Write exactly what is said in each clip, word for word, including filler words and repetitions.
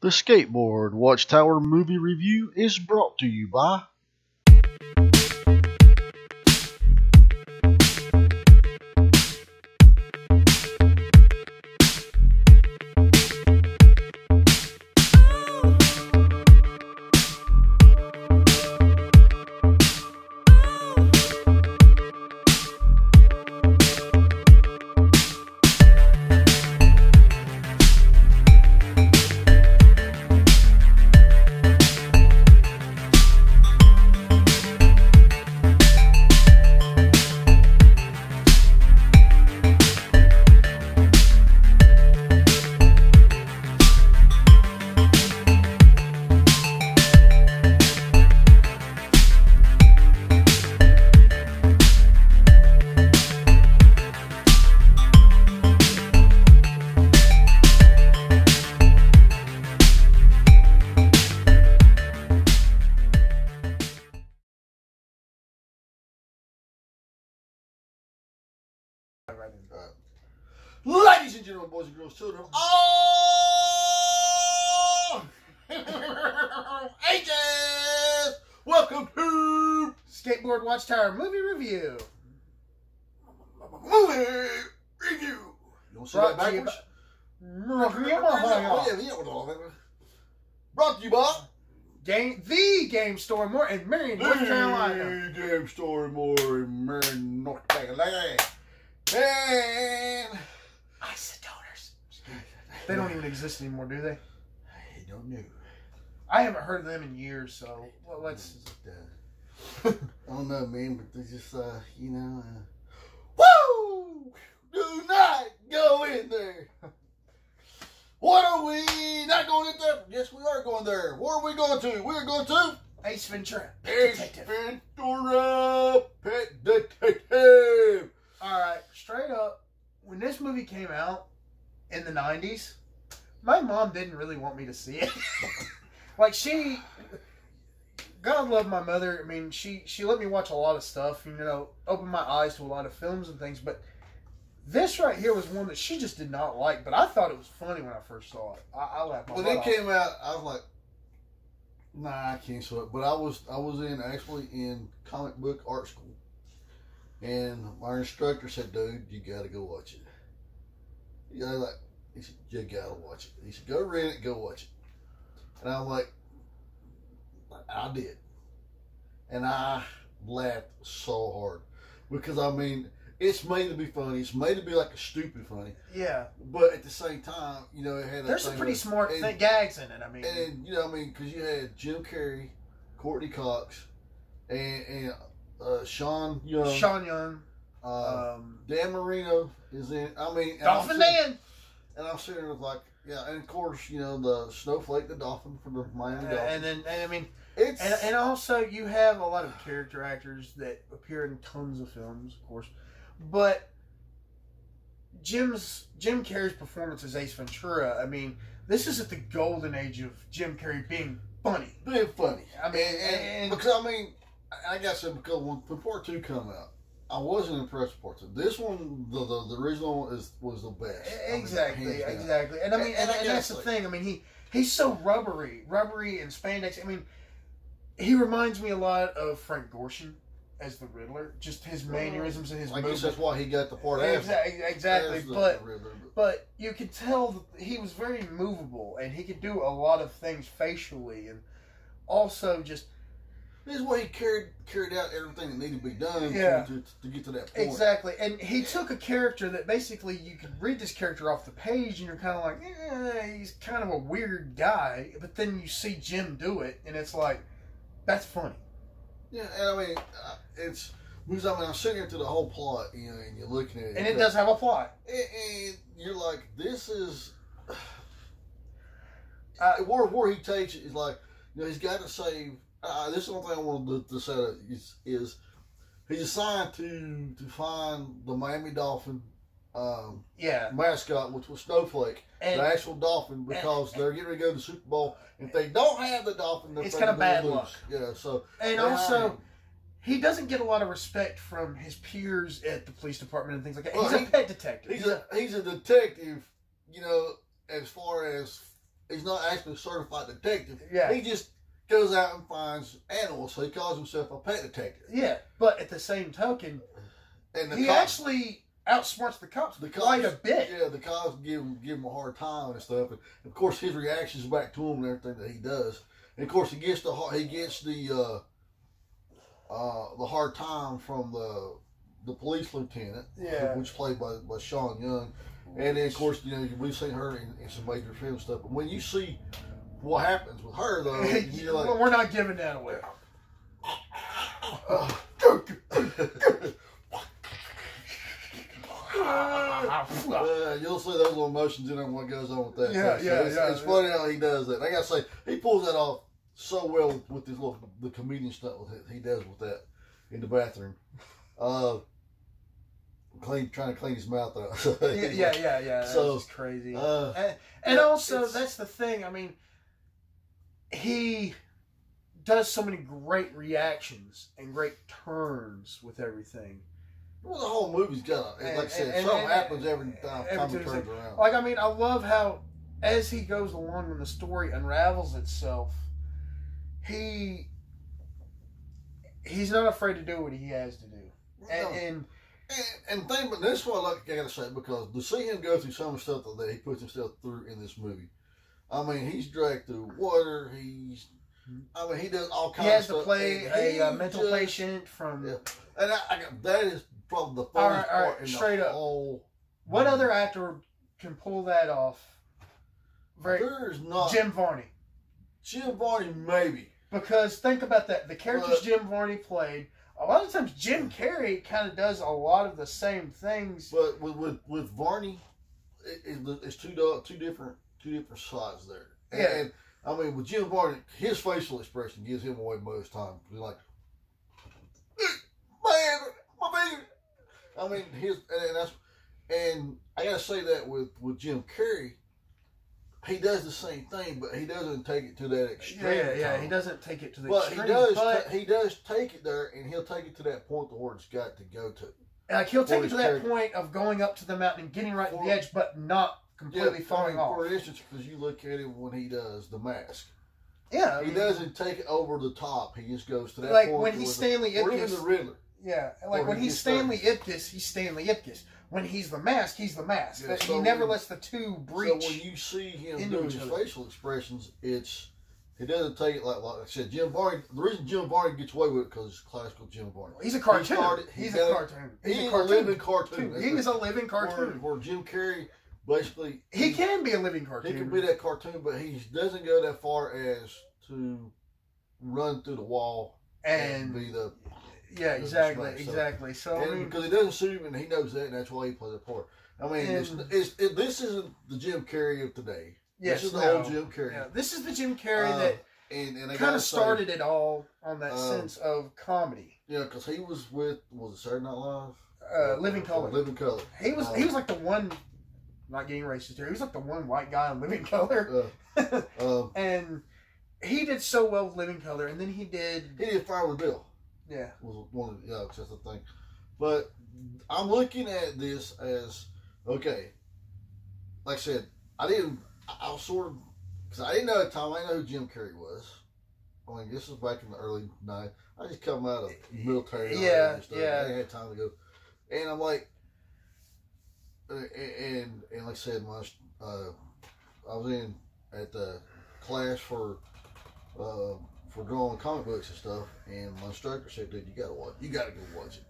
The Skateboard Watchtower Movie Review is brought to you by Ladies and gentlemen, boys and girls, children of all ages, welcome to Skateboard Watchtower Movie Review. Movie Review. You'll see that backwards. Brought to you by Game, the Game Store More in Marion, North Carolina. The Game Store More in Marion, North Carolina. Man, Isotoners. They don't even exist anymore, do they? I don't know. I haven't heard of them in years, so well, let's. I don't know, man, but they just, uh, you know. Uh... Woo! Do not go in there. What are we not going in there? Yes, we are going there. Where are we going to? We're going to Ace Ventura. Ace Ventura, Pet Detective. Alright, straight up, when this movie came out in the nineties, my mom didn't really want me to see it. Like, she, God love my mother, I mean, she, she let me watch a lot of stuff, you know, opened my eyes to a lot of films and things, but this right here was one that she just did not like, but I thought it was funny when I first saw it. I, I laughed my butt off. When it came out, I was like, nah, I can't show it, but I was, I was in, actually, in comic book art school. And our instructor said, dude, you gotta go watch it. You know, like, he said, you gotta watch it. He said, go rent it, go watch it. And I was like, I did. And I laughed so hard. Because, I mean, it's made to be funny. It's made to be like a stupid funny. Yeah. But at the same time, you know, it had a There's some pretty like, smart and, th gags in it, I mean. And, you know, I mean, because you had Jim Carrey, Courtney Cox, and... and Uh, Sean Young. Sean Young. Uh, um, Dan Marino is in. I mean, Dolphin Dan. And I'm sitting there with like, yeah, and of course, you know, the Snowflake, the Dolphin from the Miami Dolphins. And then, and I mean, it's and, and also you have a lot of character actors that appear in tons of films, of course, but Jim's Jim Carrey's performance as Ace Ventura. I mean, this is at the golden age of Jim Carrey being funny, being funny. I mean, and, and, and because I mean. I got some because when part two come out, I wasn't impressed with part two. This one, the the, the original one is was the best. Exactly, I mean, exactly. And I mean, and, and, and, and that's like, the thing. I mean, he he's so rubbery, rubbery and spandex. I mean, he reminds me a lot of Frank Gorshin as the Riddler. Just his mannerisms and his. I guess movement. That's why he got the part. Exactly, exactly. But but you could tell that he was very movable and he could do a lot of things facially and also just. This is where he carried carried out everything that needed to be done yeah. to, to, to get to that point. Exactly. And he took a character that basically you could read this character off the page and you're kind of like, eh, he's kind of a weird guy. But then you see Jim do it and it's like, that's funny. Yeah, and I mean, it's, because I mean, I'm sitting into the whole plot, you know, and you're looking at it. And it does have a plot. And you're like, this is, uh, where, where he takes it is like, you know, he's got to save. Uh, this is one thing I wanted to, to say is, is he's assigned to to find the Miami Dolphin um, yeah. mascot, which was Snowflake, and, the actual dolphin, because and, they're getting ready to go to the Super Bowl. If they don't have the dolphin, they're it's kind of bad lose. luck. Yeah. So and also, he doesn't get a lot of respect from his peers at the police department and things like that. Well, he's he, a pet detective. He's a he's a detective, you know, as far as he's not actually a certified detective. Yeah. He just goes out and finds animals, so he calls himself a pet detective. Yeah, but at the same token, and the he cops, actually outsmarts the cops, the cops quite a bit. Yeah, the cops give him, give him a hard time and stuff, and of course his reactions back to him and everything that he does. And of course he gets the he gets the uh, uh, the hard time from the the police lieutenant, yeah, which is played by by Sean Young. And then, of course, you know, we've seen her in, in some major film stuff. But when you see what happens with her, though, you're like, well, we're not giving that away. Uh, uh, you'll see those little emotions in him, what goes on with that. Yeah, yeah, so yeah, it's, yeah, it's funny how he does that. I gotta say, he pulls that off so well with this little the comedian stuff he does with that in the bathroom. Uh, Clean, trying to clean his mouth out. yeah, yeah, yeah, yeah. That's so just crazy. Uh, and and yeah, also, that's the thing. I mean, he does so many great reactions and great turns with everything. Well, the whole movie's got, like I said, and, something and, happens and, every time Tommy turns like, around. Like, I mean, I love how as he goes along and the story unravels itself, he he's not afraid to do what he has to do, no. and. and And, and thing, but that's what I, like, I gotta say, because to see him go through some of the stuff that he puts himself through in this movie, I mean, he's dragged through water. He's, I mean, he does all kinds. He has of to stuff. play and a uh, mental just, patient from. Yeah. And I, I, that is probably the funniest all right, all right, part. In straight the up, whole what movie. Other actor can pull that off? Very, there's not Jim Varney. Jim Varney, maybe, because think about that. The characters but, Jim Varney played. A lot of times, Jim Carrey kind of does a lot of the same things. But with with, with Varney, it, it, it's two two different two different sides there. And, yeah. and I mean, with Jim Varney, his facial expression gives him away most time. He's like, man, my baby. I mean, his and that's and I gotta say that with with Jim Carrey, he does the same thing, but he doesn't take it to that extreme. Yeah, yeah, time. He doesn't take it to the but extreme. He does, but he does take it there, and he'll take it to that point where it's got to go to. Like he'll take it to that point of going up to the mountain and getting right to the edge, but not completely yeah, falling for off. For instance, because you look at him when he does The Mask. Yeah. I mean, he doesn't take it over the top. He just goes to that like point. Like when he's Stanley Ipkiss. Or even the Riddler. Yeah, like when he's Stanley Ipkiss, he's Stanley Ipkiss. When he's the mask, he's the mask. Yeah, so he never when, lets the two breach. So when you see him doing his facial expressions, it's he doesn't take it like, like I said. Jim Varney. The reason Jim Varney gets away with it because it's classical Jim Varney. He's a cartoon. He started, he he's, got, a cartoon. He's, he's a cartoon. He's a living cartoon. That's he is a living cartoon. Where, where Jim Carrey basically he can be a living cartoon. He can be that cartoon, but he doesn't go that far as to run through the wall and, and be the. Yeah, exactly, so, exactly. So and, I mean, because he doesn't suit him, and he knows that, and that's why he plays the part. I mean, and, it's, it's, it, this isn't the Jim Carrey of today. Yes, this is the no, old Jim Carrey. Yeah, this is the Jim Carrey uh, that and, and kind of started say, it all on that uh, sense of comedy. Yeah, because he was with was it Saturday Night Live? Uh, Living Color. Living Color. He was um, he was like the one. Not getting racist here. He was like the one white guy in Living Color, uh, um, and he did so well with Living Color, and then he did he did Fire with Bill. Yeah, was one of the, yeah, that's the thing. But I'm looking at this as okay. Like I said, I didn't. I was sort of because I didn't know at the time. I didn't know who Jim Carrey was. I mean, this was back in the early nineties. I just come out of military. Yeah, and stuff. Yeah. I didn't have time to go. And I'm like, and and, and like I said, my uh, I was in at the class for. Uh, for drawing comic books and stuff, and my instructor said, dude, you gotta watch you gotta go watch it.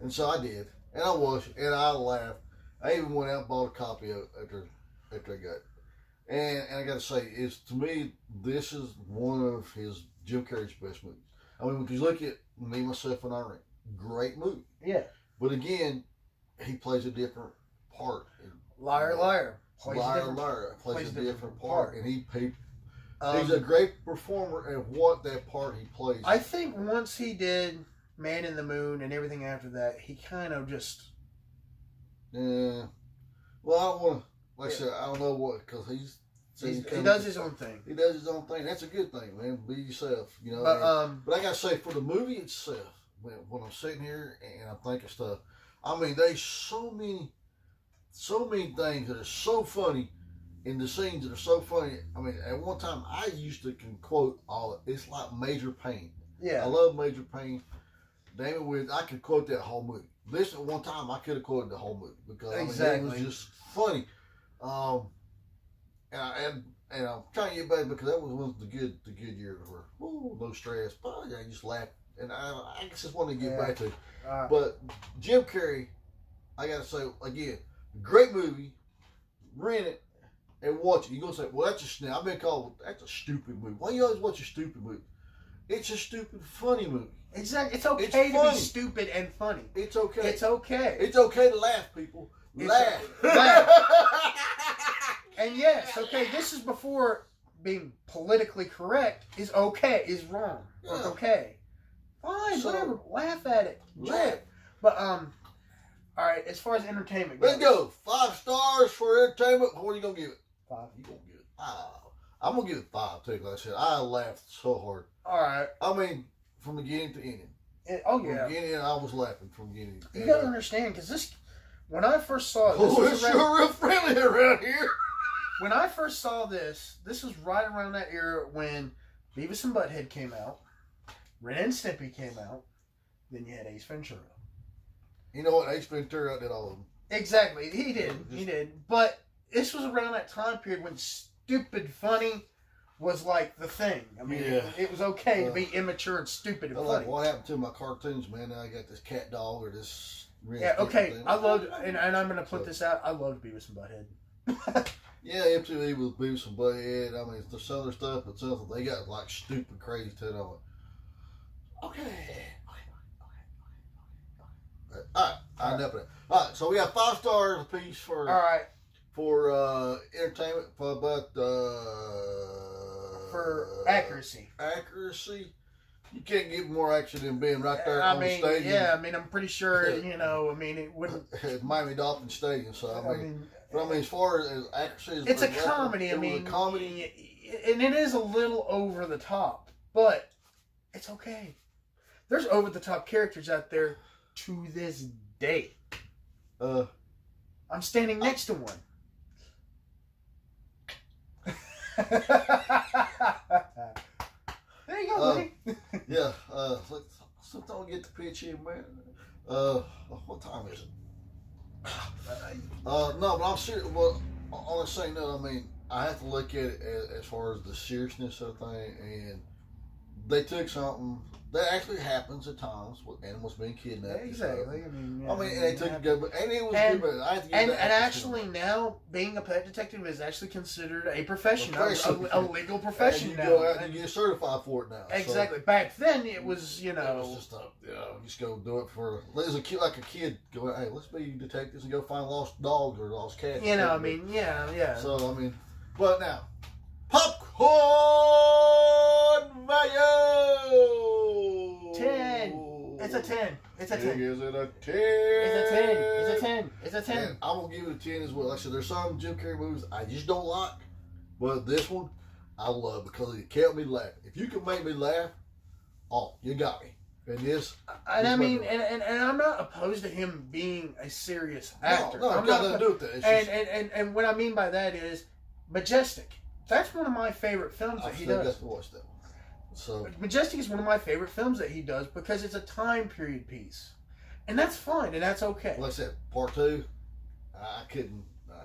And so I did. And I watched it and I laughed. I even went out and bought a copy of it after after I got it. And and I gotta say, it's to me, this is one of his Jim Carrey's best movies. I mean, because look at Me, Myself and Irene. Great movie. Yeah. But again, he plays a different part. Liar Liar. Plays liar a liar plays, plays a different, different part. part. And he he Um, he's a great performer at what that part he plays. I think once he did Man in the Moon and everything after that, he kind of just. Yeah. Well, I don't want to. Like yeah. I said, I don't know what because he's, he's he does his own thing. He does his own thing. That's a good thing, man. Be yourself, you know. But, and, um, but I gotta say, for the movie itself, when, when I'm sitting here and I'm thinking stuff, I mean, there's so many, so many things that are so funny. in the scenes that are so funny. I mean, at one time I used to can quote all of it. It's like Major Payne. Yeah. I love Major Payne. Damn it, with I could quote that whole movie. This at one time I could have quoted the whole movie because exactly. I mean, it was just funny. Um, and I, and and I'm trying to get back because that was one of the good the good years where woo, no stress, but yeah, you just laugh. And I, I just want to get yeah. back to. Right. But Jim Carrey, I gotta say again, great movie. Rent it and watch it. You're gonna say, well, that's just now I've been called that's a stupid movie. Why you always watch a stupid movie? It's a stupid funny movie. Exactly. It's okay it's to funny. be stupid and funny. It's okay. It's okay. It's okay to laugh, people. It's laugh. A, laugh. And yes, okay, this is before being politically correct is okay, is wrong. Yeah. It's okay. Fine, so, whatever. Laugh at it. Laugh. But um all right, as far as entertainment goes. Let's go. Five stars for entertainment. What are you gonna give it? Five. You gonna give it five. I'm gonna give it five too, like I said. I laughed so hard. All right. I mean, from beginning to ending. It, oh yeah. From beginning, I was laughing from beginning. To you gotta understand, because this, when I first saw it, this oh, was it's around, sure real friendly around here. When I first saw this, this was right around that era when Beavis and Butthead came out, Ren and Stimpy came out, then you had Ace Ventura. You know what? Ace Ventura did all of them. Exactly, he did. Just, he did. But this was around that time period when stupid funny was like the thing. I mean, yeah. it, it was okay uh, to be immature and stupid and I funny. Like what happened to my cartoons, man? Now I got this cat dog or this. Yeah, okay. Thing. I loved, and, and I'm gonna put so, this out. I loved Beavis and Butthead. Yeah, M T V was Beavis and Butthead. I mean, it's the other stuff, but something they got like stupid crazy to it. I went, okay, okay, okay, okay, okay. All right, I right. definitely. All right, so we got five stars a piece for. All right. For uh, entertainment, for but uh, for accuracy, accuracy, you can't get more action than being right there I on mean, the stadium. Yeah, I mean, I'm pretty sure you know. I mean, it wouldn't. It's Miami Dolphins stadium, so I, I mean, mean, but I mean, as far as accuracy, it's a comedy. I mean, a comedy, and it is a little over the top, but it's okay. There's over the top characters out there to this day. Uh, I'm standing next I, to one. There you go, buddy. Uh, yeah, uh, sometimes we get the pitch in, man. Uh, what time is it? Uh, no, but I'm serious. Well, on the same note, I mean, I have to look at it as, as far as the seriousness of thing, and they took something that actually happens at times with animals being kidnapped. Exactly. I mean, yeah, I mean, and they took a good, and it was and, good. I have to give and, and actually, now being a pet detective is actually considered a profession, a, profession. a, a legal profession. And you now. go out and, and you get certified for it now. Exactly. So, back then, it was you know, it was just a, you know, just go do it for. There's a kid like a kid going, hey, let's be detectives and go find lost dogs or lost cats. You know, I mean, it. yeah, yeah. So I mean, but now, popcorn mayo. ten. It's a ten. It's a ten. Is it a ten? It's a ten. It's a ten. It's a ten. I will give it a ten as well. Like I said, there's some Jim Carrey movies I just don't like, but this one I love because it kept me laughing. If you can make me laugh, oh, you got me. And this, and I mean, and, and and I'm not opposed to him being a serious actor. No, no, I'm not gonna do that. And and and and what I mean by that is Majestic. That's one of my favorite films that he does. I still got to watch that one. So, Majestic is one of my favorite films that he does because it's a time period piece, and that's fine and that's okay. Like I said, part two, I couldn't. Uh,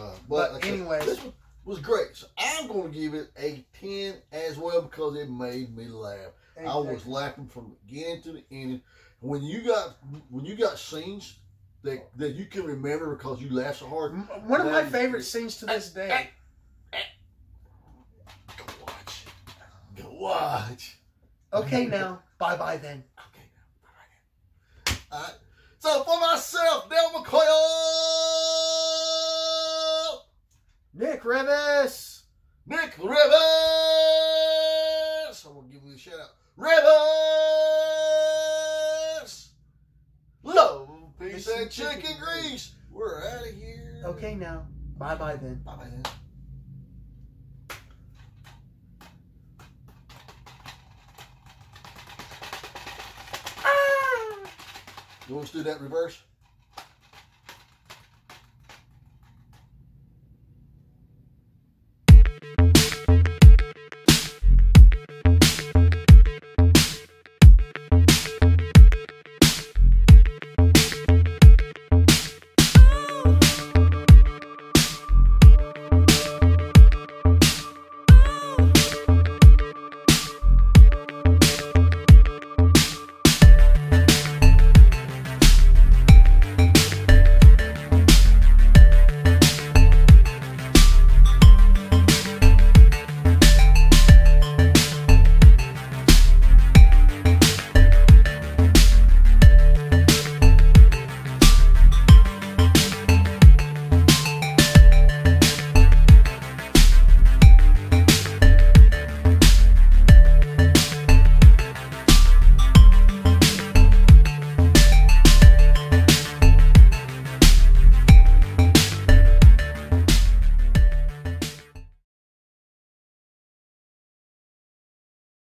uh, but but anyway, this one was great. So I'm going to give it a ten as well because it made me laugh. Exactly. I was laughing from beginning to the end. When you got when you got scenes that that you can remember because you laughed so hard. One of my favorite you, scenes to this day. I, Watch. Okay now. Bye bye then. Okay now. Bye bye then. Alright. So for myself, Dale McCoyle, Nick Revis. Nick Revis. I'm gonna give you a shout out. Revis. Love, peace and chicken, chicken grease. We're out of here. Okay now. Bye bye then. Bye bye then. You want us to do that in reverse?